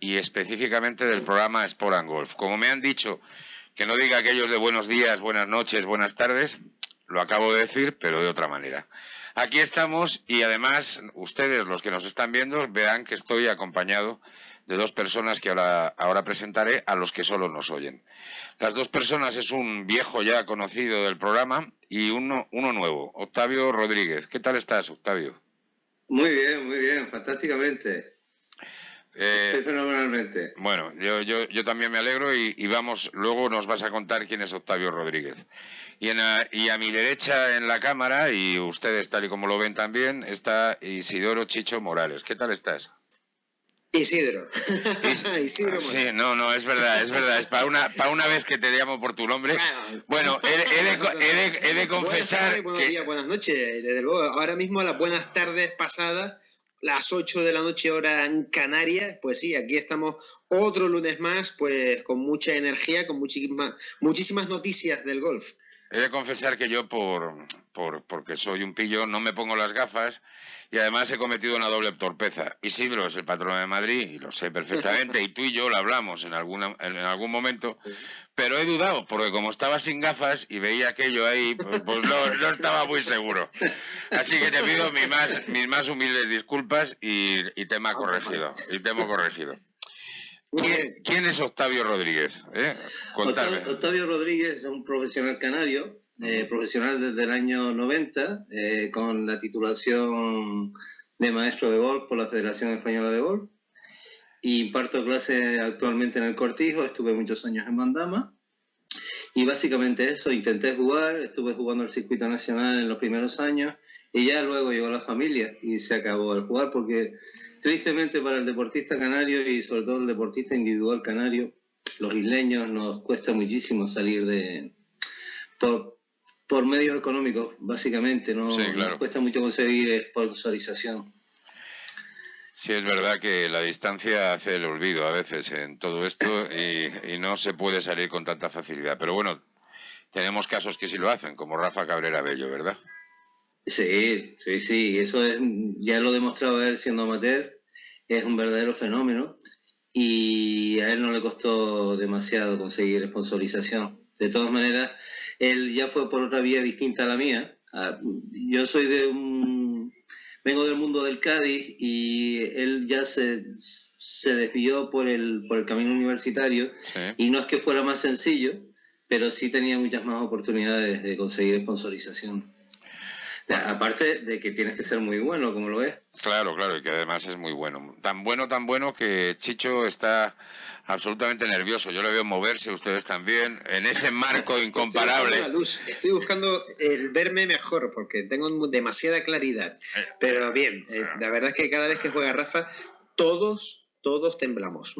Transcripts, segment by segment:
y específicamente del programa Sport and Golf. Como me han dicho que no diga aquellos de buenos días, buenas noches, buenas tardes, lo acabo de decir, pero de otra manera. Aquí estamos y además ustedes, los que nos están viendo, vean que estoy acompañado de dos personas que ahora presentaré a los que solo nos oyen. Las dos personas es un viejo ya conocido del programa y uno nuevo, Octavio Rodríguez. ¿Qué tal estás, Octavio? Muy bien, fantásticamente. Estoy fenomenalmente. Bueno, yo también me alegro y vamos, luego nos vas a contar quién es Octavio Rodríguez. Y a mi derecha en la cámara, y ustedes tal y como lo ven también, está Isidoro Chicho Morales. ¿Qué tal estás? Isidoro. Sí, no, es verdad. Es para una vez que te llamo por tu nombre. Bueno, he de confesar. Buenas tardes, buenos días, buenas noches. Desde luego, ahora mismo a las buenas tardes pasadas, las 8 de la noche hora en Canarias, pues sí, aquí estamos otro lunes más, pues con mucha energía, con muchísimas noticias del golf. He de confesar que yo, porque soy un pillo, no me pongo las gafas. Y además he cometido una doble torpeza. Isidro es el patrón de Madrid, y lo sé perfectamente, y tú y yo lo hablamos en algún momento, pero he dudado, porque como estaba sin gafas y veía aquello ahí, pues no estaba muy seguro. Así que te pido mis más humildes disculpas y tema corregido. ¿Quién es Octavio Rodríguez? Contadme. Octavio Rodríguez es un profesional canario. Profesional desde el año 90, con la titulación de maestro de golf por la Federación Española de Golf, y imparto clases actualmente en el Cortijo. Estuve muchos años en Mandama y básicamente eso, intenté jugar, estuve jugando el circuito nacional en los primeros años y ya luego llegó la familia y se acabó el jugar, porque tristemente para el deportista canario y sobre todo el deportista individual canario, los isleños, nos cuesta muchísimo salir de... Por medios económicos, básicamente, ¿no? Sí, claro. Nos cuesta mucho conseguir sponsorización. Sí, es verdad que la distancia hace el olvido a veces en todo esto y no se puede salir con tanta facilidad. Pero bueno, tenemos casos que sí lo hacen, como Rafa Cabrera Bello, ¿verdad? Sí. Eso es, ya lo demostraba él siendo amateur, es un verdadero fenómeno y a él no le costó demasiado conseguir sponsorización. De todas maneras... él ya fue por otra vía distinta a la mía. Yo soy vengo del mundo del Cádiz y él ya se desvió por el camino universitario. Sí. Y no es que fuera más sencillo, pero sí tenía muchas más oportunidades de conseguir sponsorización. Bueno. Aparte de que tienes que ser muy bueno, como lo es. Claro, y que además es muy bueno. Tan bueno que Chicho está... absolutamente nervioso, yo le veo moverse, ustedes también, en ese marco incomparable. Estoy buscando el verme mejor porque tengo demasiada claridad, pero bien, la verdad es que cada vez que juega Rafa, todos temblamos.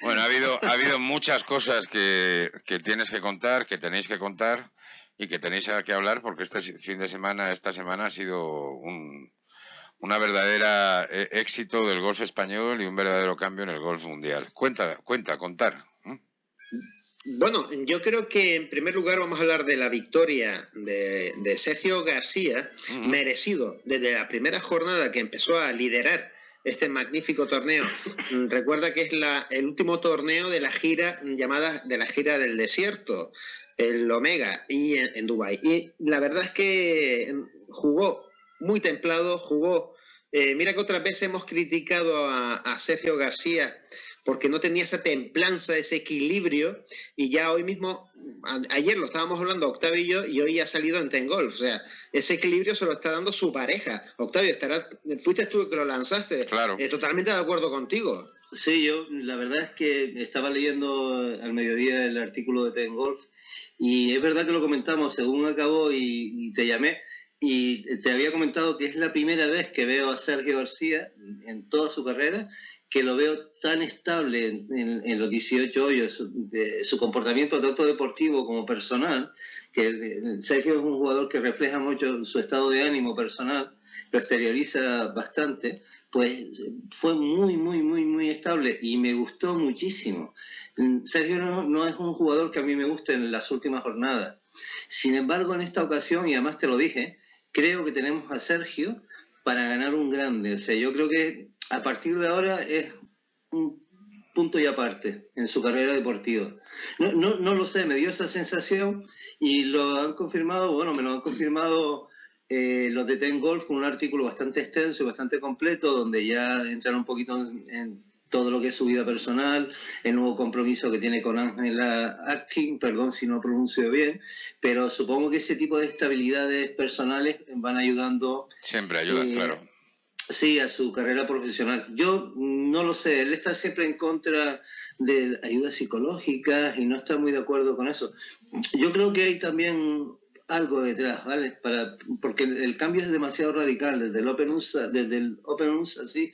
Bueno, ha habido muchas cosas que tienes que contar, que tenéis que contar y que tenéis que hablar, porque este fin de semana, esta semana ha sido una verdadera éxito del golf español y un verdadero cambio en el golf mundial. Contar. Bueno, yo creo que en primer lugar vamos a hablar de la victoria de Sergio García, merecido desde la primera jornada que empezó a liderar este magnífico torneo. Recuerda que es el último torneo de la gira llamada de la gira del desierto, el Omega, y en Dubái. Y la verdad es que jugó muy templado, jugó... mira que otras veces hemos criticado a Sergio García porque no tenía esa templanza, ese equilibrio, y ya hoy mismo, ayer lo estábamos hablando Octavio y yo, y hoy ha salido en Ten Golf, o sea, ese equilibrio se lo está dando su pareja. Octavio, fuiste tú que lo lanzaste, claro. Totalmente de acuerdo contigo. Sí, yo la verdad es que estaba leyendo al mediodía el artículo de Ten Golf, y es verdad que lo comentamos, según acabó y te llamé, y te había comentado que es la primera vez que veo a Sergio García en toda su carrera, que lo veo tan estable en los 18 hoyos, su comportamiento tanto deportivo como personal, que Sergio es un jugador que refleja mucho su estado de ánimo personal, lo exterioriza bastante, pues fue muy estable y me gustó muchísimo. Sergio no es un jugador que a mí me guste en las últimas jornadas. Sin embargo, en esta ocasión, y además te lo dije, creo que tenemos a Sergio para ganar un grande. O sea, yo creo que a partir de ahora es un punto y aparte en su carrera deportiva. No lo sé, me dio esa sensación y lo han confirmado, bueno, me lo han confirmado los de Ten Golf con un artículo bastante extenso y bastante completo donde ya entraron un poquito en todo lo que es su vida personal, el nuevo compromiso que tiene con Angela Atkin, perdón si no pronuncio bien, pero supongo que ese tipo de estabilidades personales van ayudando. Siempre ayuda, claro. Sí, a su carrera profesional. Yo no lo sé, él está siempre en contra de ayudas psicológicas y no está muy de acuerdo con eso. Yo creo que hay también algo detrás, ¿vale? Porque el cambio es demasiado radical. Desde el Open USA, sí,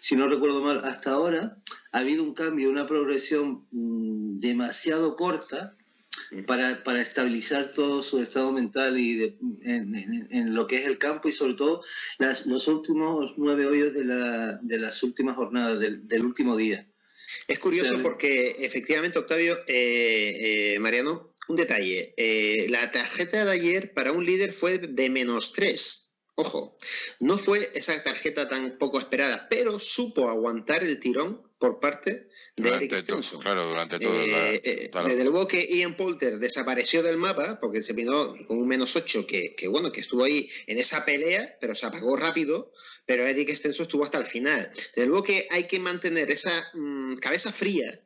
si no recuerdo mal, hasta ahora ha habido un cambio, una progresión demasiado corta para estabilizar todo su estado mental y en lo que es el campo y sobre todo los últimos 9 hoyos de las últimas jornadas, del último día. Es curioso, o sea, porque efectivamente, Octavio, Mariano, un detalle, la tarjeta de ayer para un líder fue de -3. Ojo, no fue esa tarjeta tan poco esperada, pero supo aguantar el tirón por parte de Eric Stenson. Claro, durante todo claro. Desde luego que Ian Poulter desapareció del mapa porque se vino con un -8 que bueno, que estuvo ahí en esa pelea, pero se apagó rápido, pero Eric Stenson estuvo hasta el final. Desde luego que hay que mantener esa cabeza fría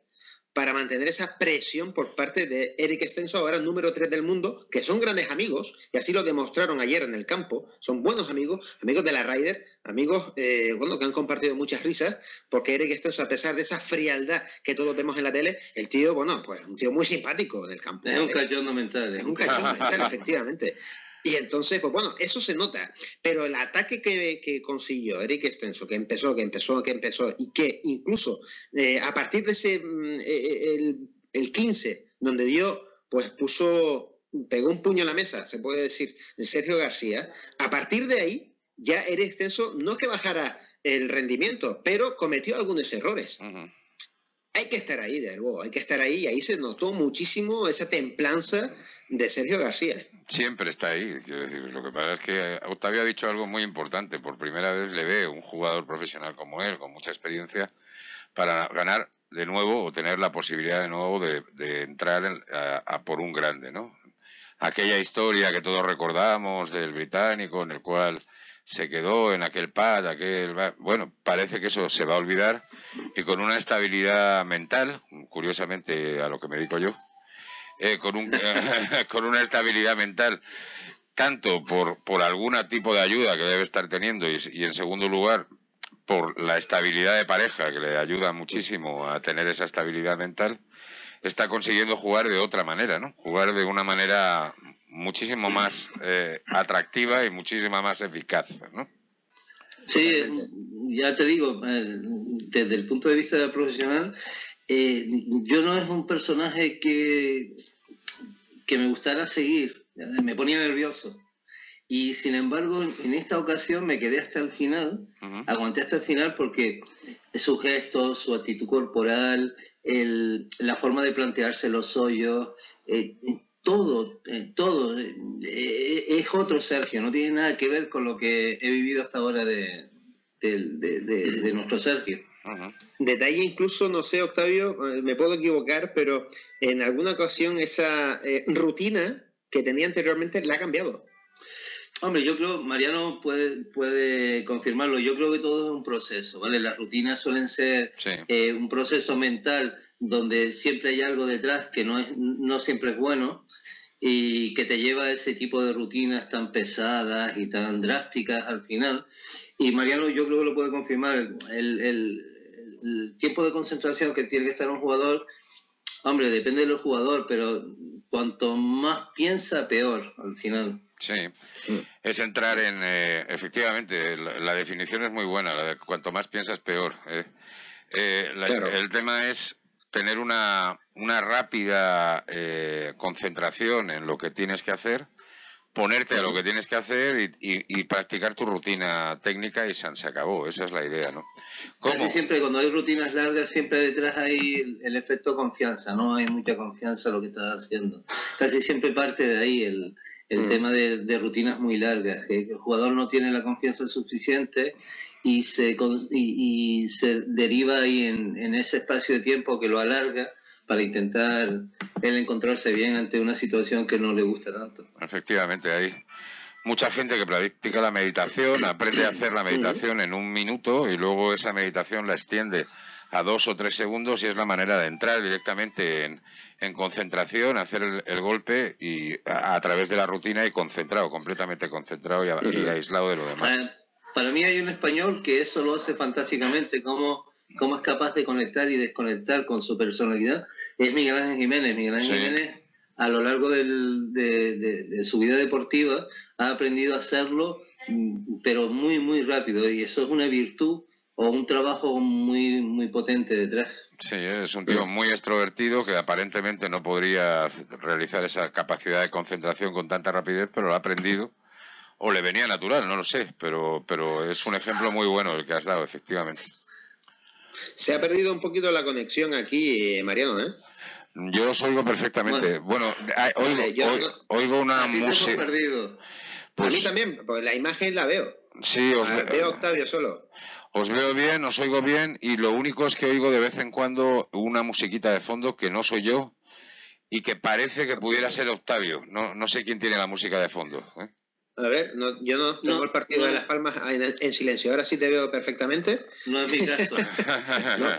para mantener esa presión por parte de Eric Stenson, ahora número 3 del mundo, que son grandes amigos, y así lo demostraron ayer en el campo. Son buenos amigos, amigos de la Ryder, amigos bueno, que han compartido muchas risas, porque Eric Stenson, a pesar de esa frialdad que todos vemos en la tele, el tío, bueno, pues un tío muy simpático del campo. Es un cachondo mental. Es un cachondo mental, efectivamente. Y entonces, pues bueno, eso se nota. Pero el ataque que consiguió Eric Stenson, que empezó, y que incluso a partir de ese el 15, donde dio, pues pegó un puño en la mesa, se puede decir, Sergio García, a partir de ahí, ya Eric Stenson no es que bajara el rendimiento, pero cometió algunos errores. Uh-huh. Hay que estar ahí, de nuevo, hay que estar ahí, y ahí se notó muchísimo esa templanza de Sergio García. Siempre está ahí, quiero decir, lo que pasa es que Octavio ha dicho algo muy importante. Por primera vez le veo un jugador profesional como él, con mucha experiencia, para ganar de nuevo o tener la posibilidad de nuevo de entrar a por un grande, ¿no? Aquella historia que todos recordamos del británico, en el cual se quedó en aquel pad, bueno, parece que eso se va a olvidar, y con una estabilidad mental, curiosamente a lo que me dedico yo, con una estabilidad mental, tanto por algún tipo de ayuda que debe estar teniendo y en segundo lugar por la estabilidad de pareja, que le ayuda muchísimo a tener esa estabilidad mental, está consiguiendo jugar de otra manera, ¿no? Jugar de una manera muchísimo más atractiva y muchísimo más eficaz, ¿no? Sí, ya te digo, desde el punto de vista profesional, yo no es un personaje que me gustara seguir, me ponía nervioso. Y sin embargo, en esta ocasión me quedé hasta el final, aguanté hasta el final porque su gesto, su actitud corporal, la forma de plantearse los hoyos, todo es otro Sergio, no tiene nada que ver con lo que he vivido hasta ahora de nuestro Sergio. Ajá. Detalle incluso, no sé, Octavio, me puedo equivocar, pero en alguna ocasión esa rutina que tenía anteriormente la ha cambiado. Hombre, yo creo, Mariano puede confirmarlo, yo creo que todo es un proceso, ¿vale? Las rutinas suelen ser un proceso mental donde siempre hay algo detrás que no siempre es bueno y que te lleva a ese tipo de rutinas tan pesadas y tan drásticas al final. Y Mariano, yo creo que lo puede confirmar, el tiempo de concentración que tiene que estar un jugador, hombre, depende del jugador, pero cuanto más piensa, peor al final. Sí, es entrar en, efectivamente, la definición es muy buena, cuanto más piensas, peor. Claro. El tema es tener una rápida concentración en lo que tienes que hacer, ponerte a lo que tienes que hacer y practicar tu rutina técnica y se acabó. Esa es la idea, ¿no? Casi siempre cuando hay rutinas largas siempre detrás hay el efecto confianza, ¿no? Hay mucha confianza en lo que estás haciendo. Casi siempre parte de ahí el tema de rutinas muy largas, que el jugador no tiene la confianza suficiente y se deriva ahí en ese espacio de tiempo que lo alarga para intentar él encontrarse bien ante una situación que no le gusta tanto. Efectivamente, hay mucha gente que practica la meditación, aprende a hacer la meditación en 1 minuto y luego esa meditación la extiende a 2 o 3 segundos y es la manera de entrar directamente en concentración, hacer el golpe y a través de la rutina y concentrado, completamente concentrado y aislado de lo demás. Para mí hay un español que eso lo hace fantásticamente, cómo es capaz de conectar y desconectar con su personalidad, es Miguel Ángel Jiménez. Miguel Ángel Jiménez, a lo largo de su vida deportiva, ha aprendido a hacerlo, pero muy, muy rápido, y eso es una virtud o un trabajo muy, muy potente detrás. Sí, es un tío muy extrovertido que aparentemente no podría realizar esa capacidad de concentración con tanta rapidez, pero lo ha aprendido. O le venía natural, no lo sé, pero es un ejemplo muy bueno el que has dado, efectivamente. Se ha perdido un poquito la conexión aquí, Mariano, ¿eh? Yo os oigo perfectamente. Bueno, oigo una música. Pues, a mí también, porque la imagen la veo. Sí, veo a Octavio solo. Os veo bien, os oigo bien, y lo único es que oigo de vez en cuando una musiquita de fondo que no soy yo y que parece que pudiera ser Octavio. No sé quién tiene la música de fondo, ¿eh? A ver, yo no tengo el partido de Las Palmas en silencio. Ahora sí te veo perfectamente. No es mi caso.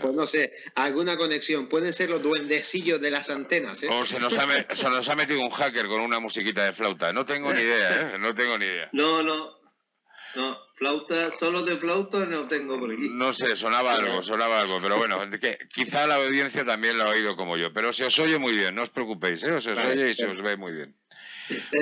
Pues no sé, alguna conexión. Pueden ser los duendecillos de las antenas, ¿eh? O se nos ha metido un hacker con una musiquita de flauta. No tengo ni idea, ¿eh? No tengo ni idea. No, flauta, solo de flauta no tengo por aquí. No sé, sonaba algo. Pero bueno, que quizá la audiencia también lo ha oído como yo. Pero se os oye muy bien, no os preocupéis, ¿eh? Se os oye y se os ve muy bien.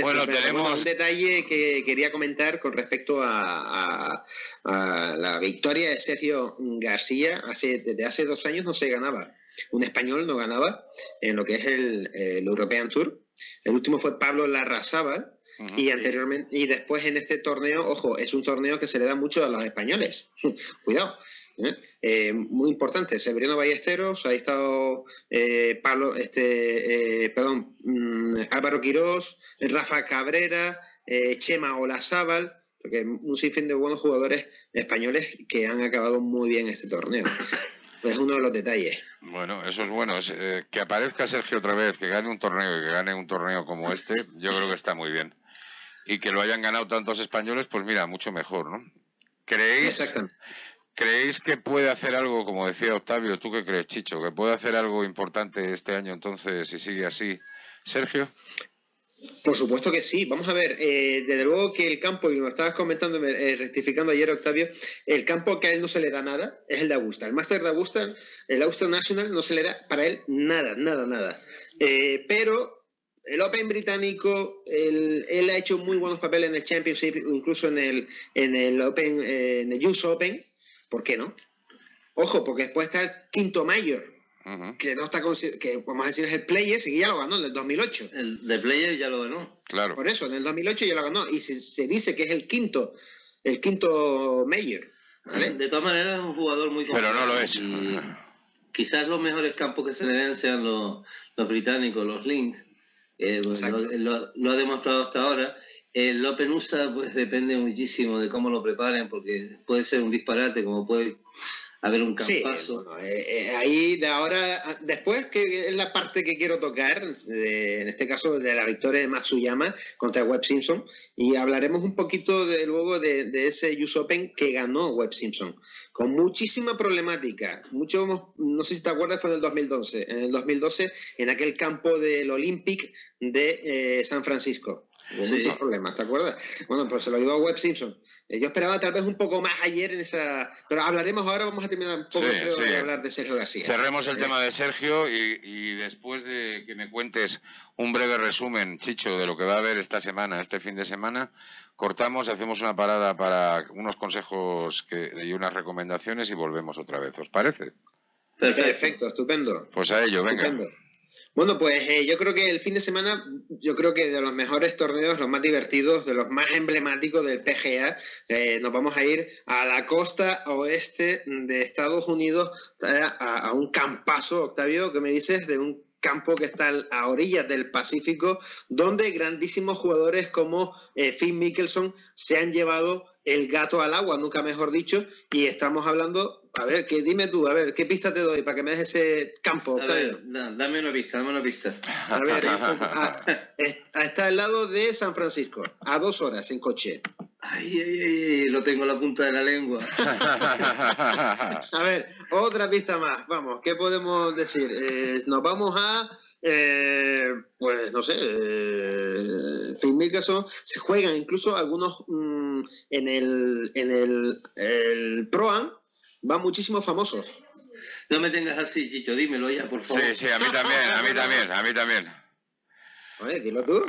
Bueno, tenemos un detalle que quería comentar con respecto a la victoria de Sergio García. Desde hace 2 años no se ganaba. Un español no ganaba en lo que es el European Tour. El último fue Pablo Larrazábal. Y anteriormente, y después en este torneo, ojo, es un torneo que se le da mucho a los españoles. Cuidado. Muy importante, Severino Ballesteros, ahí ha estado Álvaro Quirós, Rafa Cabrera, Chema Olazábal, porque un sinfín de buenos jugadores españoles que han acabado muy bien este torneo. Es uno de los detalles. Bueno, eso es bueno. Que aparezca Sergio otra vez, que gane un torneo y que gane un torneo como este, yo creo que está muy bien. Y que lo hayan ganado tantos españoles, pues mira, mucho mejor, ¿no? ¿Creéis que puede hacer algo, como decía Octavio? ¿Tú qué crees, Chicho? ¿Que puede hacer algo importante este año entonces si sigue así, Sergio? Por supuesto que sí. Vamos a ver, desde luego que el campo, y lo estabas comentando, rectificando ayer, Octavio, el campo que a él no se le da nada es el de Augusta. El Máster de Augusta, el Augusta National, no se le da para él nada. Pero el Open británico, él ha hecho muy buenos papeles en el Championship, incluso en el Open, en el US Open. ¿Por qué no? Ojo, porque después está el quinto mayor, que no está, que vamos a decir es el Player, y ya lo ganó en el 2008. El de Player ya lo ganó. Claro. Por eso, en el 2008 ya lo ganó. Y se dice que es el quinto mayor, ¿vale? De todas maneras es un jugador muy completo. Pero no lo es. Quizás los mejores campos que se le den sean los británicos, los links. Lo ha demostrado hasta ahora. El Open USA pues depende muchísimo de cómo lo preparen, porque puede ser un disparate, como puede haber un campazo. Sí, bueno, ahí de ahora, después, que es la parte que quiero tocar, en este caso de la victoria de Matsuyama contra Webb Simpson, y hablaremos un poquito luego de ese US Open que ganó Webb Simpson, con muchísima problemática. No sé si te acuerdas, fue en el 2012, en aquel campo del Olympic de San Francisco. Muchos problemas, ¿te acuerdas? Bueno, pues se lo llevó a Webb Simpson. Yo esperaba tal vez un poco más ayer en esa... Pero hablaremos ahora, vamos a terminar un poco de hablar de Sergio García. Cerremos el tema de Sergio y después de que me cuentes un breve resumen, Chicho, de lo que va a haber esta semana, este fin de semana, cortamos, hacemos una parada para unos consejos y unas recomendaciones y volvemos otra vez, ¿os parece? Perfecto, estupendo. Pues a ello, venga. Estupendo. Bueno, pues yo creo que el fin de semana, de los mejores torneos, los más divertidos, de los más emblemáticos del PGA, nos vamos a ir a la costa oeste de Estados Unidos, a un campazo, Octavio, ¿qué me dices? De un campo que está a orillas del Pacífico, donde grandísimos jugadores como Phil Mickelson se han llevado el gato al agua, nunca mejor dicho, y estamos hablando... A ver, que dime tú, a ver, ¿qué pista te doy para que me des ese campo, Octavio? A ver, dame una pista, A ver, está al lado de San Francisco, a 2 horas en coche. Ay, ay, ay, lo tengo en la punta de la lengua. A ver, otra pista más, vamos, ¿qué podemos decir? Nos vamos a... pues no sé, Phil Mickelson, se juegan incluso algunos en el Pro-Am van muchísimos famosos. No me tengas así, Chicho, dímelo ya, por favor. Sí, sí, a mí también, a mí también. Oye, dilo tú.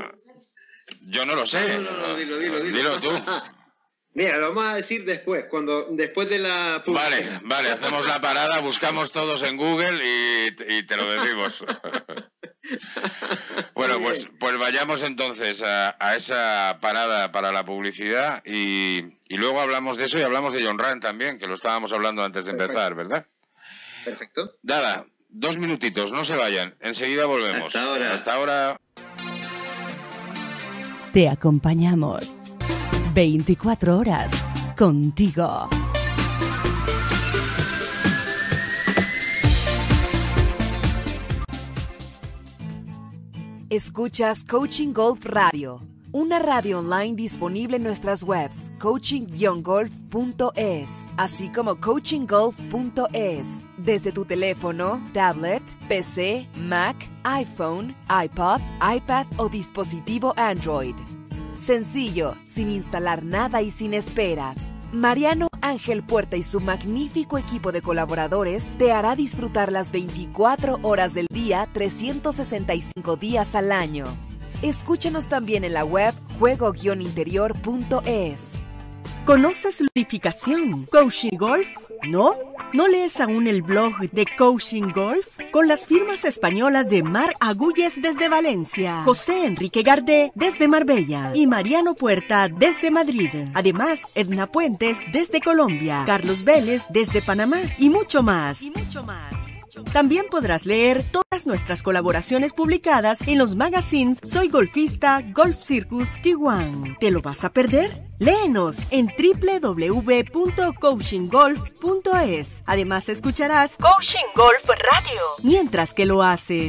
Yo no lo sé. No, dilo. Dilo tú. Mira, lo vamos a decir después, después de la publicidad. Vale, hacemos la parada, buscamos todos en Google y te lo decimos. Bueno, pues vayamos entonces a esa parada para la publicidad y luego hablamos de eso y hablamos de Jon Rahm también, que lo estábamos hablando antes de empezar, ¿verdad? Perfecto. Nada, 2 minutitos, no se vayan, enseguida volvemos. Hasta ahora. Te acompañamos 24 horas contigo. Escuchas Coaching Golf Radio, una radio online disponible en nuestras webs coaching-golf.es, así como coachinggolf.es, desde tu teléfono, tablet, PC, Mac, iPhone, iPod, iPad o dispositivo Android. Sencillo, sin instalar nada y sin esperas. Mariano Ángel Puerta y su magnífico equipo de colaboradores te hará disfrutar las 24 horas del día, 365 días al año. Escúchanos también en la web juego-interior.es. ¿Conoces lubrificación? ¿Coaching Golf? ¿No? ¿No lees aún el blog de Coaching Golf? Con las firmas españolas de Mar Agulles desde Valencia, José Enrique Gardé desde Marbella y Mariano Puerta desde Madrid. Además, Edna Puentes desde Colombia, Carlos Vélez desde Panamá y mucho más. También podrás leer todas nuestras colaboraciones publicadas en los magazines Soy Golfista, Golf Circus, T1. ¿Te lo vas a perder? Léenos en www.coachinggolf.es. Además escucharás Coaching Golf Radio mientras que lo haces.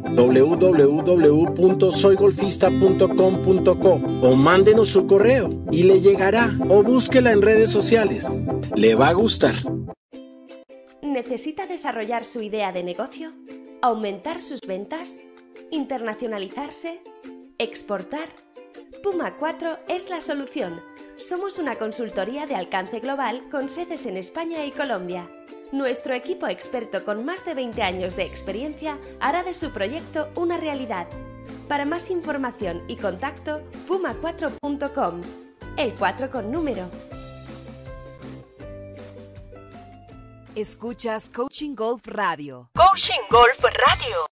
www.soygolfista.com.co o mándenos su correo y le llegará, o búsquela en redes sociales. Le va a gustar. ¿Necesita desarrollar su idea de negocio? ¿Aumentar sus ventas? ¿Internacionalizarse? ¿Exportar? Puma 4 es la solución. Somos una consultoría de alcance global con sedes en España y Colombia. Nuestro equipo experto con más de 20 años de experiencia hará de su proyecto una realidad. Para más información y contacto, puma4.com. El 4 con número. Escuchas Coaching Golf Radio. Coaching Golf Radio.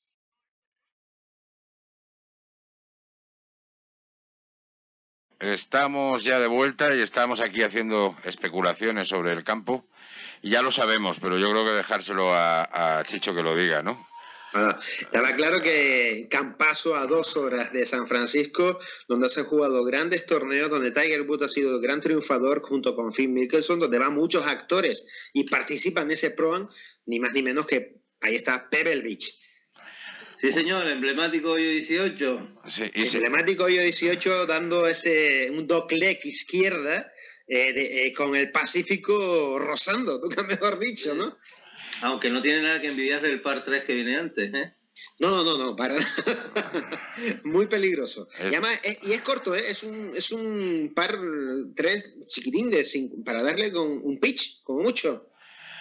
Estamos ya de vuelta y estamos aquí haciendo especulaciones sobre el campo. Ya lo sabemos, pero yo creo que dejárselo a Chicho que lo diga, ¿no? Ah, estaba claro que campazo a 2 horas de San Francisco, donde se han jugado grandes torneos, donde Tiger Woods ha sido el gran triunfador junto con Phil Mickelson, donde van muchos actores y participan en ese Pro-Am, ni más ni menos que ahí está Pebble Beach. Sí, señor, emblemático hoyo 18. Sí, emblemático hoyo 18 dando un dock leg izquierda. con el Pacífico rozando, nunca mejor dicho, ¿no? Aunque no tiene nada que envidiar del par 3 que viene antes, ¿eh? No, para nada. Muy peligroso. Y además, es corto, ¿eh? Es un par 3 chiquitín de 5, para darle con un pitch, como mucho.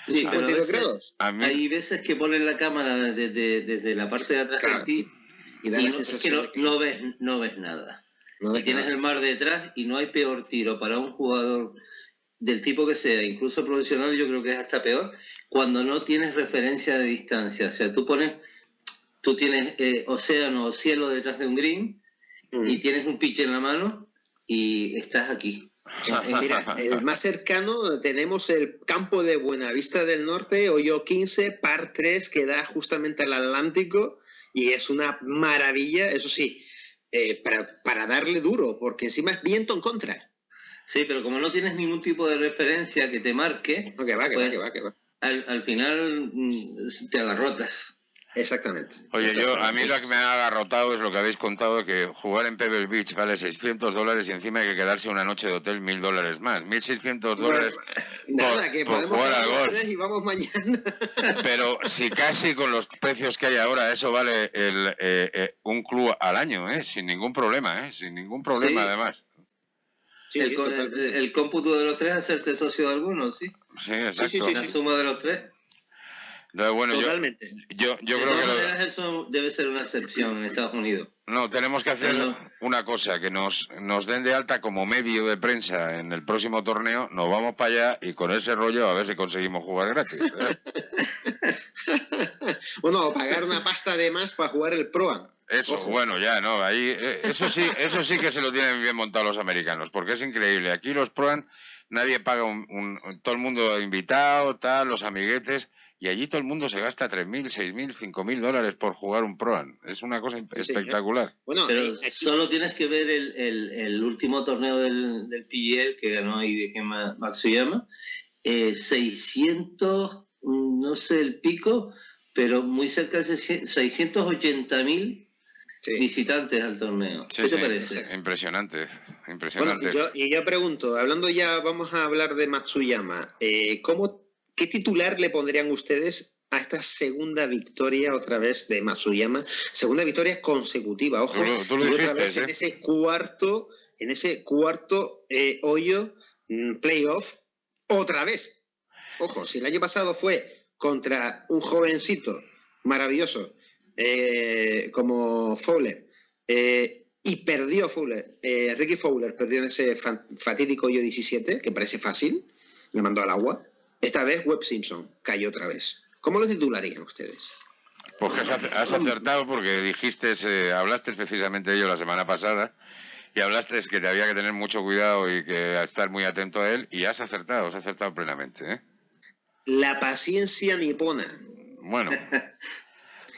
Sí, 52 grados. Hay veces que ponen la cámara desde la parte de atrás, claro, de ti, y da la sensación es que no ves nada. No ves, y tienes nada, el mar detrás, y no hay peor tiro para un jugador del tipo que sea, incluso profesional, yo creo que es hasta peor, cuando no tienes referencia de distancia. O sea, tú tienes océano o cielo detrás de un green, y tienes un pitch en la mano y estás aquí. Mira, el más cercano tenemos el campo de Buenavista del Norte, hoyo 15, par 3, que da justamente al Atlántico, y es una maravilla, eso sí, para darle duro, porque encima es viento en contra. Sí, pero como no tienes ningún tipo de referencia que te marque, que va. Al final te agarrotas. Exactamente. Oye, a mí lo que me ha agarrotado es lo que habéis contado, que jugar en Pebble Beach vale $600 y encima hay que quedarse una noche de hotel $1.000 más. $1.600 por jugar al golf. Y vamos mañana. Pero si casi con los precios que hay ahora, eso vale un club al año, sin ningún problema, sin ningún problema, sí. Además. Sí, el cómputo de los tres, hacerte socio de algunos, ¿sí? Sí, exacto. Sí. La suma de los tres. No, bueno, totalmente. Yo creo que eso debe ser una excepción en Estados Unidos. No, tenemos que hacer una cosa, que nos den de alta como medio de prensa en el próximo torneo, nos vamos para allá y con ese rollo a ver si conseguimos jugar gratis. Bueno, pagar una pasta de más para jugar el Pro-Am. Eso, ojo. Bueno, ya, no, ahí eso sí que se lo tienen bien montado los americanos, porque es increíble. Aquí los Pro-Am nadie paga todo el mundo invitado, tal, los amiguetes. Y allí todo el mundo se gasta $3.000, $6.000, $5.000 por jugar un Pro-Am. Es una cosa espectacular. Bueno, pero solo tienes que ver el último torneo del PGA que ganó ahí de Matsuyama. 600, no sé el pico, pero muy cerca de 680.000 visitantes al torneo. Sí, ¿Qué te parece? Impresionante. Bueno, yo pregunto, hablando ya, vamos a hablar de Matsuyama. ¿Qué titular le pondrían ustedes a esta segunda victoria otra vez de Matsuyama? Segunda victoria consecutiva, ojo. Tú lo dijiste, otra vez, ¿eh? En ese cuarto hoyo playoff, otra vez. Ojo, si el año pasado fue contra un jovencito maravilloso como Fowler, y perdió Fowler, Ricky Fowler perdió en ese fatídico hoyo 17, que parece fácil, le mandó al agua. Esta vez Webb Simpson cayó otra vez. ¿Cómo lo titularían ustedes? Pues que has acertado, porque dijiste, hablaste precisamente de ello la semana pasada, y hablaste que te había que tener mucho cuidado y que estar muy atento a él, y has acertado plenamente, ¿eh? La paciencia nipona. Bueno,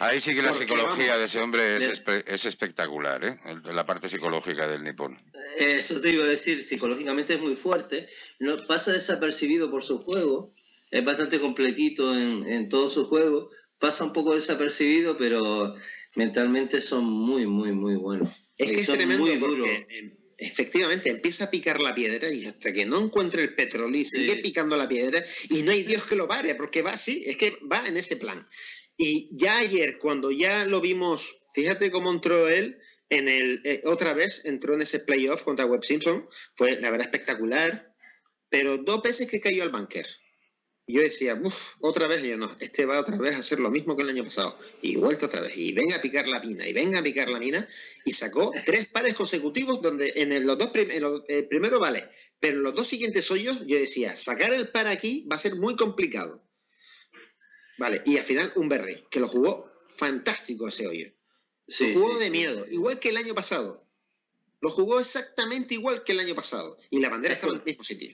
ahí sí que la psicología de ese hombre es espectacular, ¿eh? La parte psicológica del nipón. Eso te iba a decir, psicológicamente es muy fuerte. No pasa desapercibido por su juego, es bastante completito en todo su juego, pasa un poco desapercibido, pero mentalmente son muy, muy, muy buenos. Es que es tremendo muy duro. Efectivamente, empieza a picar la piedra y hasta que no encuentre el petróleo sigue picando la piedra y no hay Dios que lo pare, porque va así, es que va en ese plan. Y ya ayer, cuando ya lo vimos, fíjate cómo entró él, otra vez entró en ese playoff contra Webb Simpson, fue la verdad espectacular. Pero 2 veces que cayó al bunker. Yo decía, otra vez, este va otra vez a hacer lo mismo que el año pasado. Y vuelta otra vez, y venga a picar la mina, y sacó 3 pares consecutivos, donde el primero vale, pero en los 2 siguientes hoyos, yo decía, sacar el par aquí va a ser muy complicado. Vale, y al final un berry, que lo jugó fantástico ese hoyo. Lo jugó de miedo, igual que el año pasado. Lo jugó exactamente igual que el año pasado, y la bandera estaba en el mismo sitio.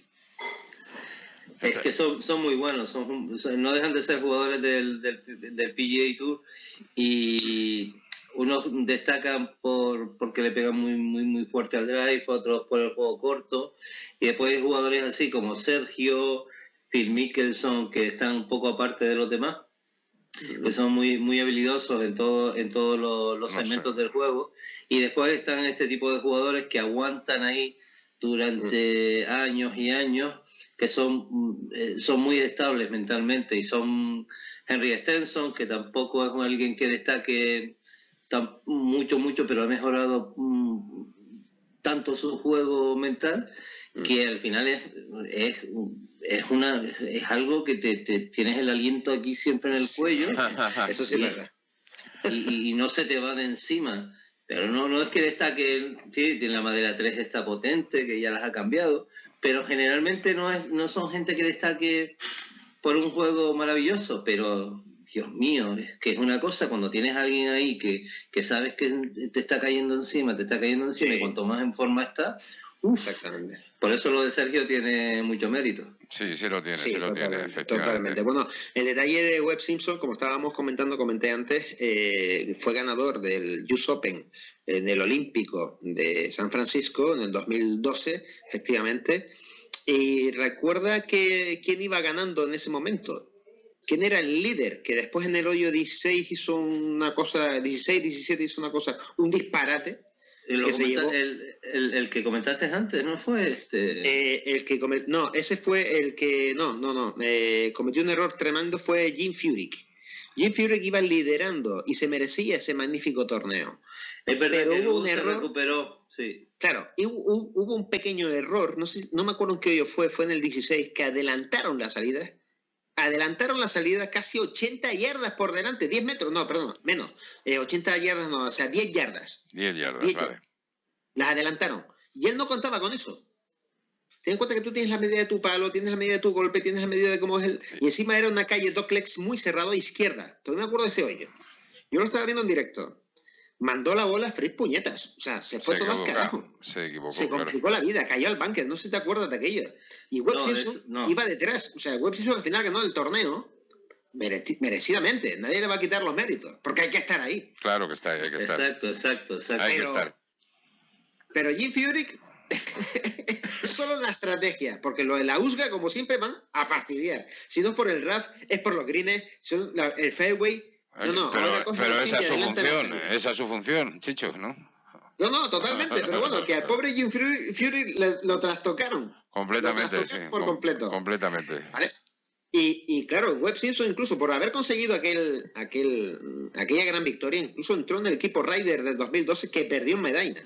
Es que son muy buenos, no dejan de ser jugadores del PGA Tour, y unos destacan porque le pegan muy, muy, muy fuerte al drive, otros por el juego corto, y después hay jugadores así como Sergio, Phil Mickelson, que están un poco aparte de los demás, que son muy, muy habilidosos en todos los segmentos del juego, y después están este tipo de jugadores que aguantan ahí durante años y años, que son muy estables mentalmente, y son Henry Stenson, que tampoco es alguien que destaque mucho, pero ha mejorado tanto su juego mental, que al final es algo que te tienes el aliento aquí siempre en el cuello. Eso sí es verdad. Y no se te va de encima. Pero no es que destaque, sí, tiene la madera 3 está potente, que ya las ha cambiado, pero generalmente no son gente que destaque por un juego maravilloso, pero Dios mío, es que es una cosa cuando tienes a alguien ahí que sabes que te está cayendo encima sí. Y cuanto más en forma está, exactamente. Por eso lo de Sergio tiene mucho mérito. Sí, sí lo tiene, sí, sí lo tiene, totalmente. Bueno, el detalle de Webb Simpson, como estábamos comenté antes, fue ganador del US Open en el Olímpico de San Francisco en el 2012, efectivamente. Y recuerda que quién iba ganando en ese momento. ¿Quién era el líder? Que después en el hoyo 16 hizo una cosa, 16, 17 hizo una cosa, un disparate. El que comentaste antes, ¿no fue este? Cometió un error tremendo, fue Jim Furyk. Jim Furyk iba liderando y se merecía ese magnífico torneo. Es verdad, pero hubo un error. Se recuperó, sí. Claro, y hubo un pequeño error, no me acuerdo en qué hoyo fue en el 16, que adelantaron la salida. Adelantaron la salida casi 80 yardas por delante, 10 metros, no, perdón, menos, 80 yardas no, o sea, 10 yardas. 10 yardas, 10 vale. Las adelantaron. Y él no contaba con eso. Ten en cuenta que tú tienes la medida de tu palo, tienes la medida de tu golpe, tienes la medida de cómo es el... Sí. Y encima era una calle duplex muy cerrada a izquierda. Todavía me acuerdo de ese hoyo. Yo lo estaba viendo en directo. Mandó la bola a freír puñetas. O sea, se fue todo al carajo. Se equivocó. Se complicó la vida. Cayó al bunker. No sé si te acuerdas de aquello. Y Webb Simpson iba detrás. O sea, Webb Simpson al final ganó el torneo merecidamente. Nadie le va a quitar los méritos. Porque hay que estar ahí. Claro que está ahí. Hay que estar. Exacto. Hay que estar. Pero Jim Furyk... solo la estrategia, porque lo de la USGA, como siempre, van a fastidiar. Si no es por el RAF, es por los greens, el fairway... No, pero esa es su función, Chicho, ¿no? No, totalmente, pero bueno, que al pobre Jim Furyk lo trastocaron. Completamente, por completo. Completamente. ¿Vale? Y claro, Webb Simpson, incluso por haber conseguido aquella gran victoria, incluso entró en el equipo Ryder del 2012 que perdió en Medina.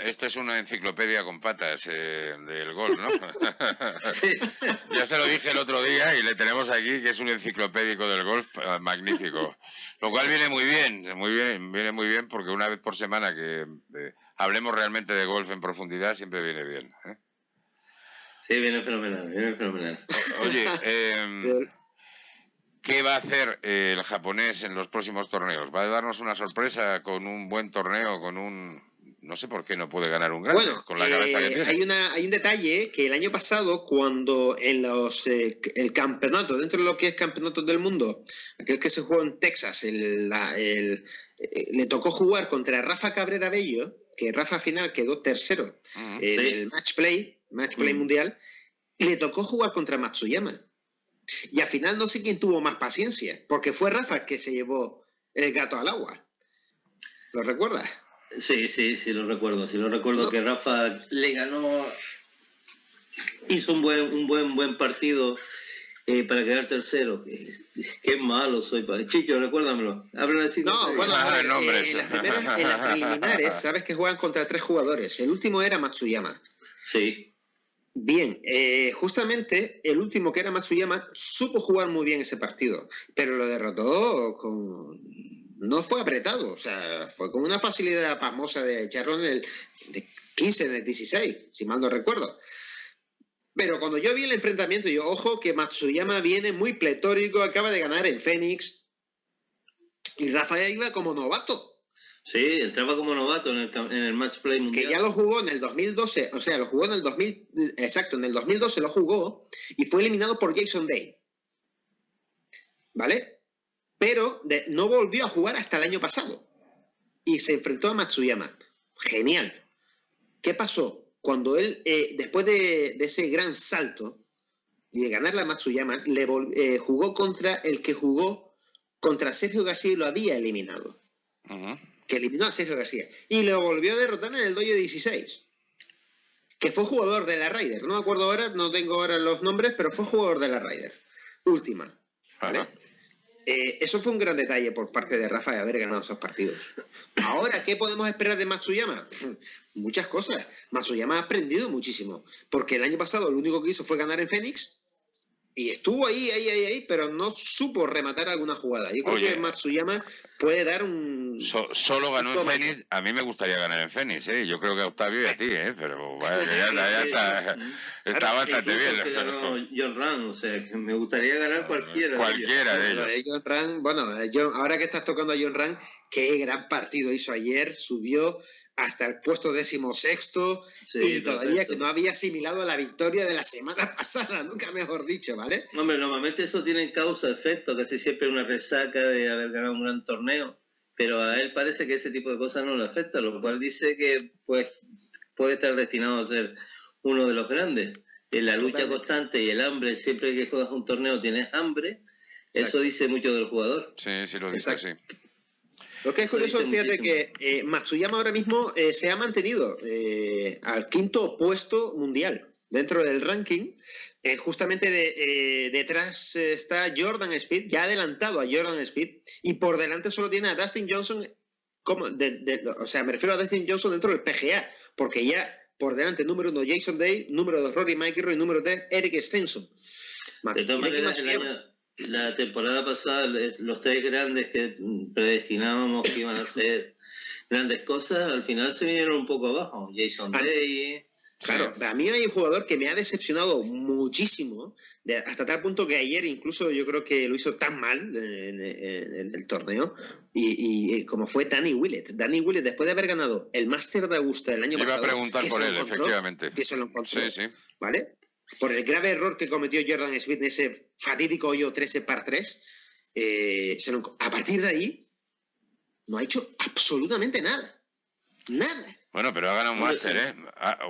Esta es una enciclopedia con patas del golf, ¿no? Sí. Ya se lo dije el otro día y le tenemos aquí que es un enciclopédico del golf magnífico. Lo cual viene muy bien porque una vez por semana que hablemos realmente de golf en profundidad siempre viene bien. Sí, viene fenomenal. Oye, ¿qué va a hacer el japonés en los próximos torneos? ¿Va a darnos una sorpresa con un buen torneo, con un... No sé por qué no puede ganar un grande con la cabeza que tiene. Hay un detalle que el año pasado, cuando en el campeonato, dentro de lo que es campeonato del mundo, aquel que se jugó en Texas, le tocó jugar contra Rafa Cabrera Bello, que Rafa al final quedó tercero en el match play mundial, le tocó jugar contra Matsuyama. Y al final no sé quién tuvo más paciencia, porque fue Rafa el que se llevó el gato al agua. ¿Lo recuerdas? Sí, lo recuerdo no. Que Rafa le ganó, hizo un buen partido para quedar tercero. Qué malo soy, Chicho, recuérdamelo. En las preliminares, sabes que juegan contra 3 jugadores, el último era Matsuyama. Sí. Bien, justamente el último que era Matsuyama supo jugar muy bien ese partido, pero lo derrotó no fue apretado, o sea, fue con una facilidad pasmosa de echarlo en el 15, en el 16, si mal no recuerdo. Pero cuando yo vi el enfrentamiento, yo, ojo, que Matsuyama viene muy pletórico, acaba de ganar en Fénix, y Rafael iba como novato. Sí, entraba como novato en el match play mundial. Que ya lo jugó en el 2012, o sea, lo jugó en el 2000, exacto, en el 2012 lo jugó, y fue eliminado por Jason Day. ¿Vale? Pero no volvió a jugar hasta el año pasado. Y se enfrentó a Matsuyama. Genial. ¿Qué pasó? Cuando él, después de ese gran salto y de ganarle a Matsuyama, jugó contra el que jugó contra Sergio García y lo había eliminado. Uh-huh. Que eliminó a Sergio García. Y lo volvió a derrotar en el hoyo 16. que fue jugador de la Ryder. No me acuerdo ahora, no tengo ahora los nombres, pero fue jugador de la Ryder. Última, ¿vale? Eso fue un gran detalle por parte de Rafa de haber ganado esos partidos. Ahora, ¿qué podemos esperar de Matsuyama? Muchas cosas. Matsuyama ha aprendido muchísimo, porque el año pasado lo único que hizo fue ganar en Fénix y estuvo ahí, pero no supo rematar alguna jugada. Yo creo que Matsuyama puede dar un... Solo ganó en Fénix. A mí me gustaría ganar en Fénix, ¿eh? Yo creo que a Octavio y a ti, ¿eh? Pero vaya, ya está bastante bien. Jon Rahm, o sea, que me gustaría ganar cualquiera de ellos. Jon Rahm, ahora que estás tocando a Jon Rahm, qué gran partido hizo ayer, subió hasta el puesto 16º, y todavía que no había asimilado la victoria de la semana pasada, nunca mejor dicho, ¿vale? Hombre, normalmente eso tiene causa-efecto, casi siempre una resaca de haber ganado un gran torneo, pero a él parece que ese tipo de cosas no le afecta, lo cual dice que puede estar destinado a ser uno de los grandes. La lucha constante y el hambre, siempre que juegas un torneo tienes hambre, eso dice mucho del jugador. Sí, sí lo dice, sí. Lo que es curioso, fíjate que Matsuyama ahora mismo se ha mantenido al 5º puesto mundial dentro del ranking. Justamente detrás está Jordan Spieth, ya adelantado a Jordan Spieth, y por delante solo tiene a Dustin Johnson, me refiero a Dustin Johnson dentro del PGA, porque ya por delante número 1 Jason Day, número 2 Rory McIlroy, número 3 Eric Stenson. La temporada pasada, los tres grandes que predestinábamos que iban a hacer grandes cosas, al final se vinieron un poco abajo. Jason Day... Claro, a mí hay un jugador que me ha decepcionado muchísimo, hasta tal punto que ayer incluso yo creo que lo hizo tan mal en el torneo, y como fue Danny Willett. Danny Willett, después de haber ganado el Máster de Augusta el año pasado... Iba a preguntar por él, efectivamente. Que se lo encontró, ¿vale? Por el grave error que cometió Jordan Spieth en ese fatídico hoyo 13 par 3, a partir de ahí no ha hecho absolutamente nada. Bueno, pero ha ganado un máster, ¿eh?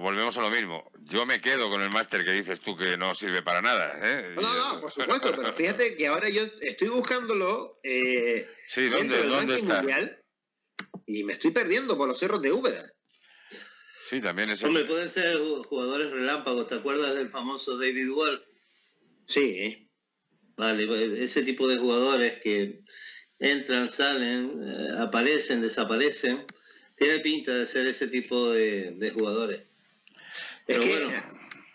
Volvemos a lo mismo. Yo me quedo con el máster que dices tú que no sirve para nada, ¿eh? No, por supuesto, pero fíjate que ahora yo estoy buscándolo ¿dónde está? Mundial, y me estoy perdiendo por los cerros de Úbeda. Sí, también es... Hombre, pueden ser jugadores relámpagos. ¿Te acuerdas del famoso David Wall? Sí. Vale, ese tipo de jugadores que entran, salen, aparecen, desaparecen. Tiene pinta de ser ese tipo de jugadores. Pero es que, bueno...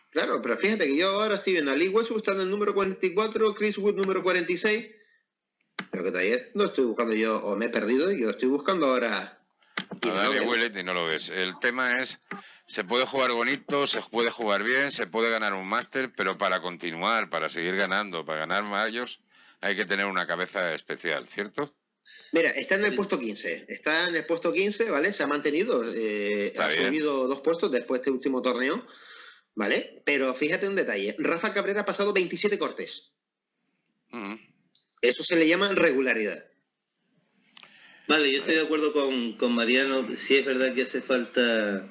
Claro, pero fíjate que yo ahora estoy viendo a Lee Westwood está en el número 44, Chris Wood número 46. Pero que todavía no estoy buscando yo, o me he perdido, yo estoy buscando ahora... Y no lo ves. El tema es, se puede jugar bonito, se puede jugar bien, se puede ganar un máster, pero para continuar, para seguir ganando, para ganar mayores, hay que tener una cabeza especial, ¿cierto? Mira, está en el puesto 15. Está en el puesto 15, ¿vale? Se ha mantenido, subido 2 puestos después de este último torneo, ¿vale? Pero fíjate un detalle, Rafa Cabrera ha pasado 27 cortes. Eso se le llama regularidad. Vale, yo estoy de acuerdo con Mariano. Sí es verdad que hace falta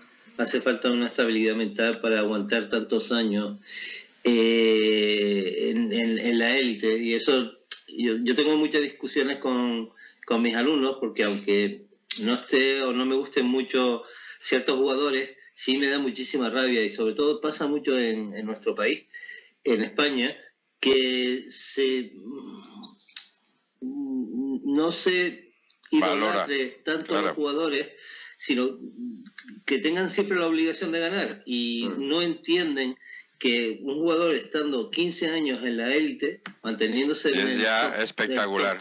una estabilidad mental para aguantar tantos años en la élite. Y eso, yo tengo muchas discusiones con mis alumnos, porque aunque no esté o no me gusten mucho ciertos jugadores, sí me da muchísima rabia, y sobre todo pasa mucho en nuestro país, en España, que no se idolatre tanto a los jugadores, sino que tengan siempre la obligación de ganar, y no entienden que un jugador estando 15 años en la élite, manteniéndose espectacular,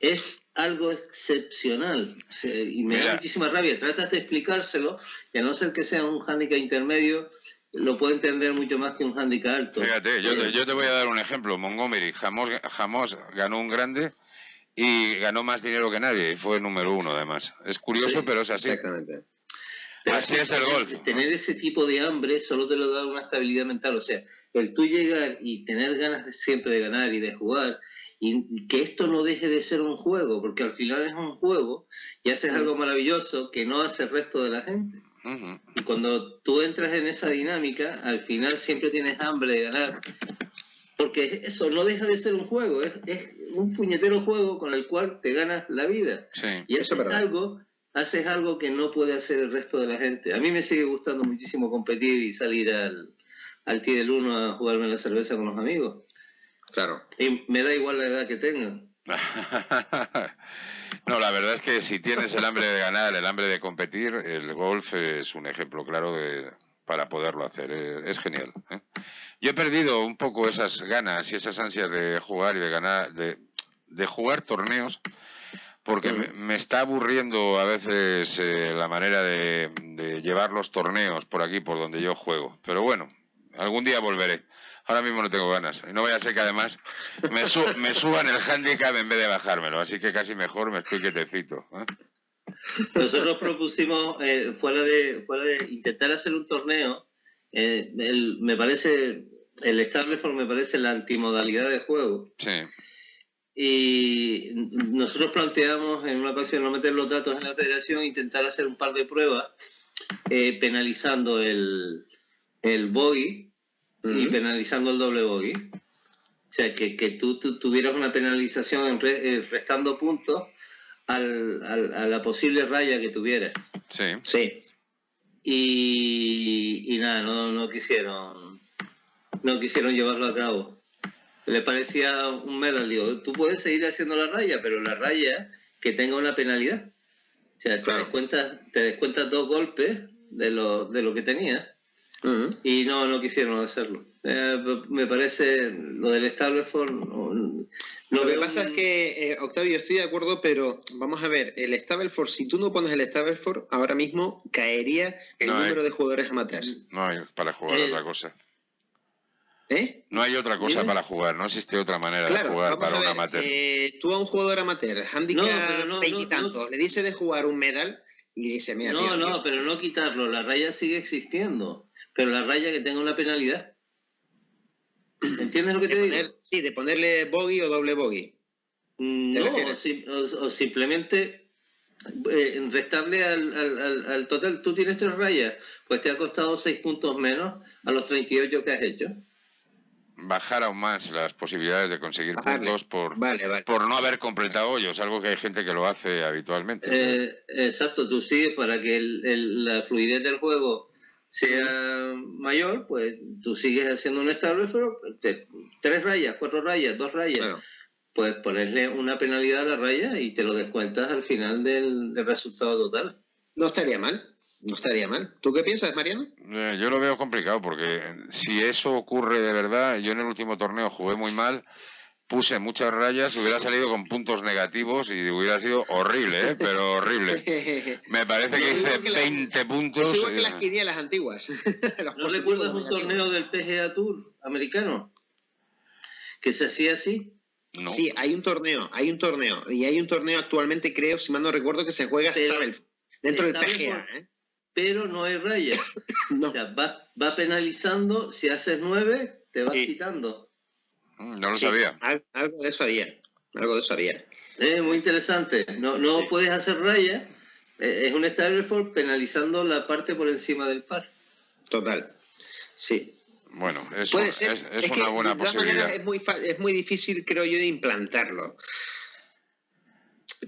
es algo excepcional, y me da muchísima rabia. Tratas de explicárselo, y a no ser que sea un hándicap intermedio, lo puede entender mucho más que un hándicap alto. Fíjate, yo te voy a dar un ejemplo. Montgomery jamás ganó un grande y ganó más dinero que nadie, y fue número 1 además. Es curioso, pero es así. Exactamente. Pero así es el golf. Tener ese tipo de hambre solo te lo da una estabilidad mental. O sea, el tú llegar y tener ganas siempre de ganar y de jugar, y que esto no deje de ser un juego, porque al final es un juego y haces algo maravilloso que no hace el resto de la gente. Y cuando tú entras en esa dinámica, al final siempre tienes hambre de ganar. Porque eso no deja de ser un juego, es un puñetero juego con el cual te ganas la vida. Sí, y eso es algo haces algo que no puede hacer el resto de la gente. A mí me sigue gustando muchísimo competir y salir al tee del 1 a jugarme la cerveza con los amigos. Claro. Y me da igual la edad que tenga. No, la verdad es que si tienes el hambre de ganar, el hambre de competir, el golf es un ejemplo claro para poderlo hacer. Es genial, ¿eh? Yo he perdido un poco esas ganas y esas ansias de jugar y de ganar, de jugar torneos, porque me está aburriendo a veces la manera de llevar los torneos por aquí, por donde yo juego. Pero bueno, algún día volveré. Ahora mismo no tengo ganas. Y no vaya a ser que además me suban el handicap en vez de bajármelo. Así que casi mejor me estoy quietecito, ¿eh? Nosotros propusimos, fuera de intentar hacer un torneo, me parece, el Star Reform me parece la antimodalidad de juego. Sí. Y nosotros planteamos en una ocasión no meter los datos en la federación, intentar hacer un par de pruebas penalizando el bogey y penalizando el doble bogey. O sea, que tú tuvieras una penalización restando puntos a la posible raya que tuvieras. Sí. Sí. Y nada, no quisieron llevarlo a cabo. Le parecía un medal. Digo, tú puedes seguir haciendo la raya, pero la raya que tenga una penalidad. O sea, te, descuentas dos golpes de lo que tenías. Y no quisieron hacerlo. Me parece lo del Stableford. Lo que pasa es que, Octavio, estoy de acuerdo, pero vamos a ver, el Stableford, si tú no pones el Stableford, ahora mismo caería el número de jugadores amateurs. No hay para jugar otra cosa. ¿Eh? No hay otra cosa para jugar, no existe otra manera de jugar para un amateur. Tú a un jugador amateur, handicap 20 y tantos, le dices de jugar un medal y dice, mira, tío. Pero no quitarlo, la raya sigue existiendo, pero la raya que tenga una penalidad. ¿Entiendes lo que te digo? Sí, de ponerle bogey o doble bogey. O simplemente restarle al total. Tú tienes 3 rayas, pues te ha costado 6 puntos menos a los 38 que has hecho. Bajar aún más las posibilidades de conseguir puntos por no haber completado hoyos, algo que hay gente que lo hace habitualmente. Exacto, tú sigues para que la fluidez del juego sea mayor, pues tú sigues haciendo un establecimiento, 3 rayas, 4 rayas, 2 rayas, pues ponerle una penalidad a la raya y te lo descuentas al final del resultado total. No estaría mal. No estaría mal. ¿Tú qué piensas, Mariano? Yo lo veo complicado porque si eso ocurre de verdad, yo en el último torneo jugué muy mal, puse muchas rayas, hubiera salido con puntos negativos y hubiera sido horrible, ¿eh? Pero horrible. Me parece que hice 20 puntos. Igual que las quinielas antiguas. ¿No recuerdas un torneo del PGA Tour americano que se hacía así? No. Sí, hay un torneo. Y hay un torneo actualmente, creo, si mal no recuerdo, que se juega dentro del PGA, ¿eh? Pero no hay rayas. O sea, va penalizando. Si haces 9, te vas quitando. No lo sabía. Algo de eso había. Muy interesante. No puedes hacer rayas. Es un Stableford penalizando la parte por encima del par. Total. Sí. Bueno, eso es una buena posibilidad. Es muy difícil, creo yo, de implantarlo.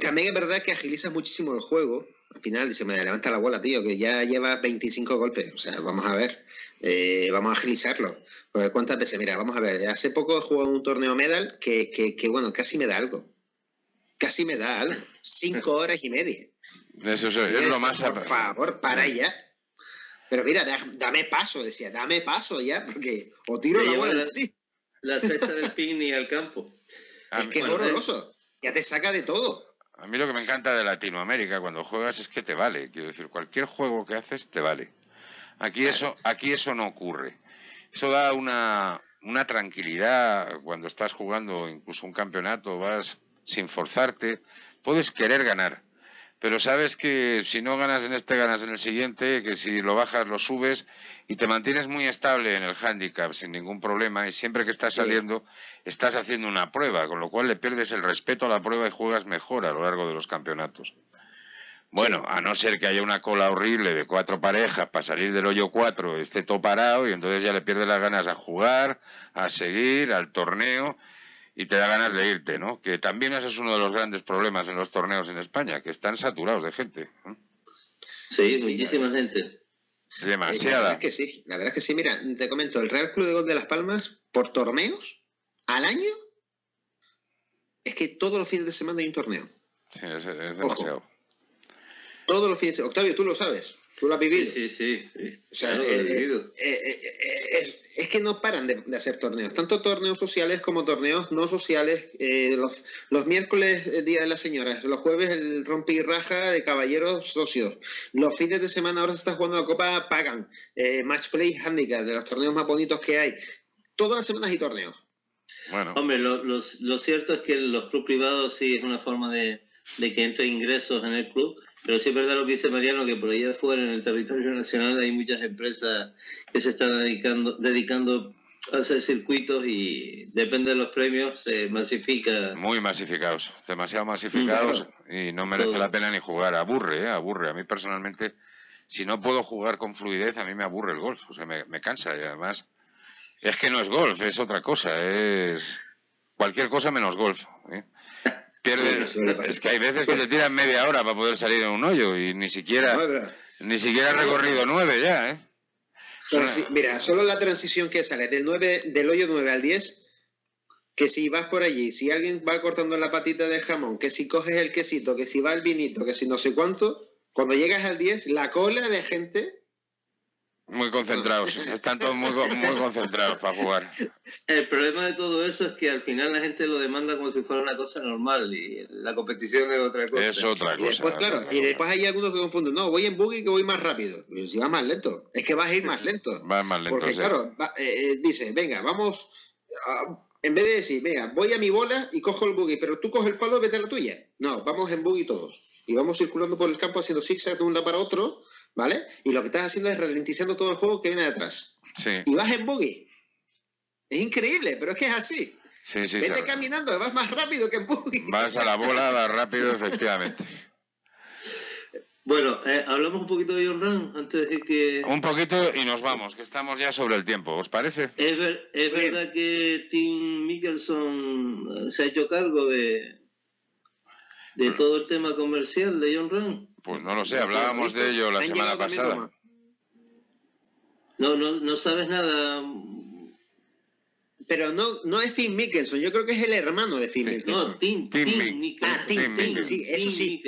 También es verdad que agilizas muchísimo el juego. Al final dice, me levanta la bola, tío, que ya lleva 25 golpes. O sea, vamos a ver, vamos a agilizarlo. Pues cuántas veces, mira, vamos a ver, hace poco he jugado un torneo medal que bueno, casi me da algo. 5 horas y media. Eso es lo más... Por favor, para ya. Pero mira, dame paso, decía, dame paso ya, porque o tiro la bola así. La cesta del pin y al campo. Es que es horroroso, ya te saca de todo. A mí lo que me encanta de Latinoamérica cuando juegas es que te vale. Quiero decir, cualquier juego que haces te vale. Aquí eso no ocurre. Eso da una tranquilidad cuando estás jugando incluso un campeonato, vas sin forzarte. Puedes querer ganar, pero sabes que si no ganas en este, ganas en el siguiente, que si lo bajas, lo subes y te mantienes muy estable en el handicap sin ningún problema y siempre que estás saliendo... Estás haciendo una prueba, con lo cual le pierdes el respeto a la prueba y juegas mejor a lo largo de los campeonatos. Bueno, a no ser que haya una cola horrible de 4 parejas para salir del hoyo 4, esté todo parado y entonces ya le pierdes las ganas a jugar, a seguir, al torneo y te da ganas de irte, ¿no? Que también ese es uno de los grandes problemas en los torneos en España, que están saturados de gente, ¿no? Sí, muchísima gente. Demasiada. La verdad es que sí, la verdad es que sí. Mira, te comento, el Real Club de Golf de Las Palmas, por torneos, al año, es que todos los fines de semana hay un torneo. Sí, es demasiado. Ojo. Todos los fines de semana. Octavio, tú lo sabes, tú lo has vivido. Sí. O sea, claro, lo he vivido. Es que no paran de hacer torneos, tanto torneos sociales como torneos no sociales. Los miércoles, Día de las Señoras, los jueves, el rompe y raja de caballeros socios. Los fines de semana ahora se está jugando la Copa Pagan, Match Play Handicap, de los torneos más bonitos que hay. Todas las semanas hay torneos. Bueno. Hombre, lo cierto es que los clubes privados sí es una forma de que entren ingresos en el club, pero sí es verdad lo que dice Mariano, que por allá afuera en el territorio nacional hay muchas empresas que se están dedicando a hacer circuitos y depende de los premios, se masifica. Muy masificados, demasiado masificados, claro. Y no merece la pena ni jugar, aburre. A mí personalmente, si no puedo jugar con fluidez, a mí me aburre el golf, o sea, me cansa, y además es que no es golf, es otra cosa, es cualquier cosa menos golf, ¿eh? Pierdes, es que hay veces que te tiran media hora para poder salir de un hoyo y ni siquiera has recorrido 9 ya, ¿eh? Pero mira, solo la transición que sale del hoyo 9 al 10, que si vas por allí, si alguien va cortando la patita de jamón, que si coges el quesito, que si va el vinito, que si no sé cuánto, cuando llegas al 10, la cola de gente... Muy concentrados, están todos muy concentrados para jugar. El problema de todo eso es que al final la gente lo demanda como si fuera una cosa normal y la competición es otra cosa. Es otra cosa. Después, claro, y después hay algunos que confunden, no, voy en buggy que voy más rápido. Y si vas más lento, es que vas a ir más lento. Vas más lento. Porque claro, dice, venga, vamos, en vez de decir, venga, voy a mi bola y cojo el buggy, pero tú coges el palo y vete a la tuya. No, vamos en buggy todos. Y vamos circulando por el campo haciendo zigzag de un lado para otro, ¿vale? Y lo que estás haciendo es ralentizando todo el juego que viene detrás. Sí. Y vas en buggy. Es increíble, pero es que es así. Sí, vete caminando, vas más rápido que en buggy. Vas a la bola, vas rápido, efectivamente. Bueno, hablamos un poquito de Jon Rahm antes de que... Un poquito y nos vamos, que estamos ya sobre el tiempo, ¿os parece? Es verdad que Phil Mickelson se ha hecho cargo de todo el tema comercial de Jon Rahm. Pues no lo sé, hablábamos de ello la semana pasada. No sabes nada. Pero no es Phil Mickelson, yo creo que es el hermano de Phil Mickelson. No, Tim Mickelson. Ah, Tim, sí, eso sí.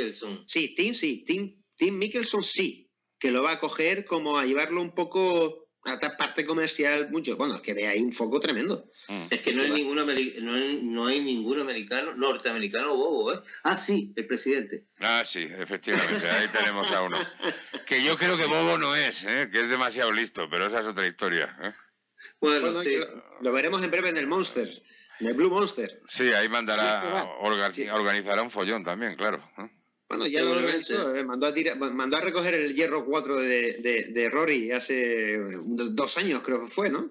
Tim Mickelson sí, que lo va a coger como a llevarlo un poco... Hasta parte comercial, mucho. Bueno, es que ve ahí un foco tremendo. Es que no hay ningún americano, norteamericano bobo, ¿eh? Ah, sí, el presidente. Ah, sí, efectivamente, ahí tenemos a uno. Que yo creo que bobo no es, ¿eh? Que es demasiado listo, pero esa es otra historia, ¿eh? Bueno sí. Lo veremos en breve en el Monster, en el Blue Monster. Sí, ahí mandará, sí, organizará un follón también, claro, ¿eh? Bueno, ya lo organizó, mandó a recoger el hierro 4 de Rory hace 2 años, creo que fue, ¿no?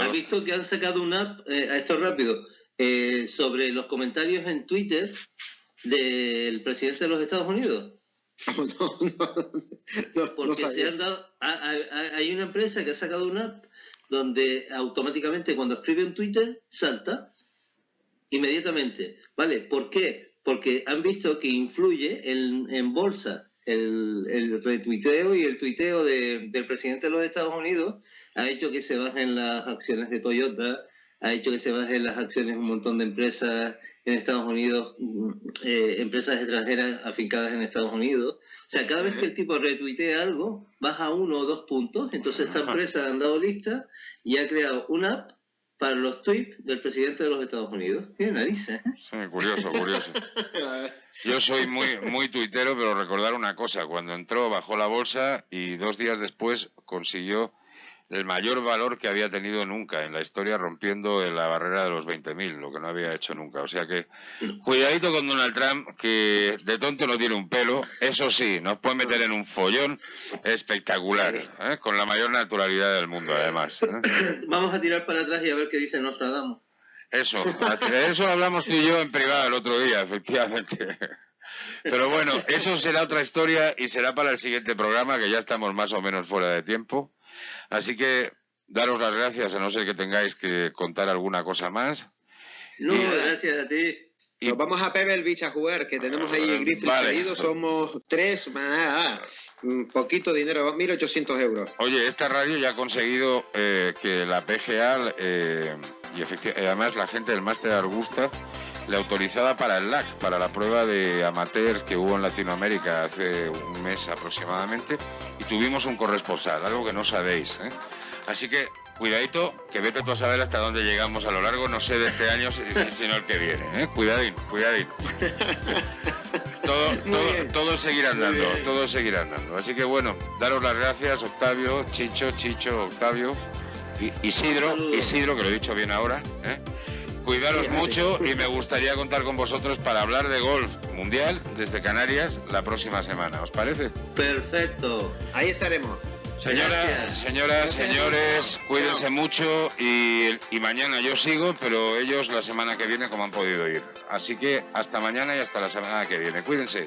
¿Has visto que han sacado una app, a esto rápido, sobre los comentarios en Twitter del presidente de los Estados Unidos? No, porque se han dado, hay una empresa que ha sacado una app donde automáticamente cuando escribe en Twitter salta inmediatamente, ¿vale? ¿Por qué? Porque han visto que influye en bolsa el retuiteo y el tuiteo del presidente de los Estados Unidos. Ha hecho que se bajen las acciones de Toyota, ha hecho que se bajen las acciones de un montón de empresas en Estados Unidos, empresas extranjeras afincadas en Estados Unidos. O sea, cada vez que el tipo retuitea algo, baja 1 o 2 puntos. Entonces esta empresa ha andado lista y ha creado una app para los tweets del presidente de los Estados Unidos. Tiene narices, ¿eh? Sí, curioso. Yo soy muy tuitero, pero recordar una cosa. Cuando entró, bajó la bolsa y 2 días después consiguió el mayor valor que había tenido nunca en la historia, rompiendo la barrera de los 20.000, lo que no había hecho nunca. O sea que, cuidadito con Donald Trump, que de tonto no tiene un pelo. Eso sí, nos puede meter en un follón espectacular, ¿eh? Con la mayor naturalidad del mundo, además, ¿eh? Vamos a tirar para atrás y a ver qué dice Nostradamus. Eso hablamos tú y yo en privado el otro día, efectivamente. Pero bueno, eso será otra historia y será para el siguiente programa, que ya estamos más o menos fuera de tiempo. Así que daros las gracias, a no ser que tengáis que contar alguna cosa más. No, gracias a ti. Nos vamos a Pebble Beach a jugar, que tenemos ahí en Griffith pedido, somos tres más, un poquito de dinero, 1.800 euros. Oye, esta radio ya ha conseguido que la PGA, y además la gente del Máster de Augusta, la autorizada para el LAC, para la prueba de amateurs que hubo en Latinoamérica hace un mes aproximadamente, y tuvimos un corresponsal, algo que no sabéis, ¿eh? Así que cuidadito, que vete tú a saber hasta dónde llegamos a lo largo, no sé de este año, sino el que viene, ¿eh? Cuidadín, cuidadín. Todo seguirá andando, todo seguirá andando. Así que bueno, daros las gracias, Octavio, Chicho, Octavio, Isidro, que lo he dicho bien ahora, ¿eh? Cuidaros mucho y me gustaría contar con vosotros para hablar de golf mundial desde Canarias la próxima semana, ¿os parece? Perfecto, ahí estaremos. Señoras, señores, cuídense mucho y mañana yo sigo, pero ellos la semana que viene como han podido ir. Así que hasta mañana y hasta la semana que viene. Cuídense.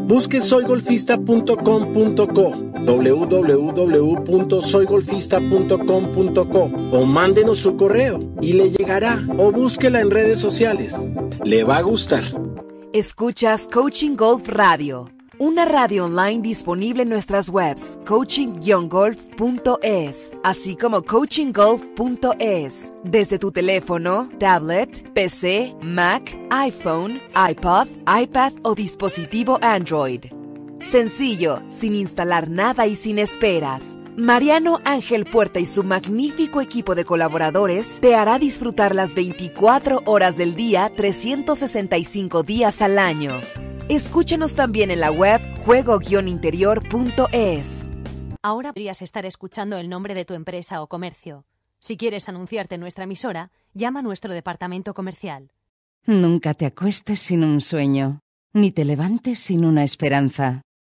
Busque soygolfista.com.co, www.soygolfista.com.co, o mándenos su correo y le llegará, o búsquela en redes sociales. Le va a gustar. Escuchas Coaching Golf Radio. Una radio online disponible en nuestras webs coaching-golf.es, así como coachinggolf.es, desde tu teléfono, tablet, PC, Mac, iPhone, iPod, iPad o dispositivo Android. Sencillo, sin instalar nada y sin esperas. Mariano Ángel Puerta y su magnífico equipo de colaboradores te hará disfrutar las 24 horas del día, 365 días al año. Escúchanos también en la web juego-interior.es. Ahora podrías estar escuchando el nombre de tu empresa o comercio. Si quieres anunciarte en nuestra emisora, llama a nuestro departamento comercial. Nunca te acuestes sin un sueño, ni te levantes sin una esperanza.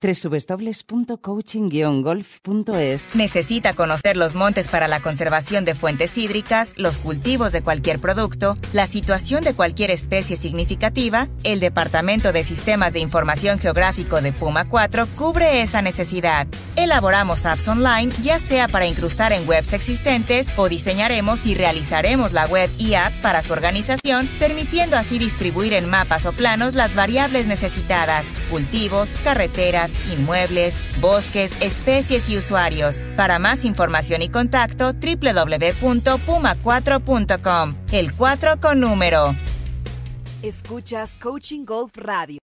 www.coaching-golf.es. Necesita conocer los montes para la conservación de fuentes hídricas, los cultivos de cualquier producto, la situación de cualquier especie significativa. El Departamento de Sistemas de Información Geográfico de Puma 4 cubre esa necesidad. Elaboramos apps online, ya sea para incrustar en webs existentes o diseñaremos y realizaremos la web y app para su organización, permitiendo así distribuir en mapas o planos las variables necesitadas: cultivos, carreteras, inmuebles, bosques, especies y usuarios. Para más información y contacto, www.puma4.com. El 4 con número. Escuchas Coaching Golf Radio.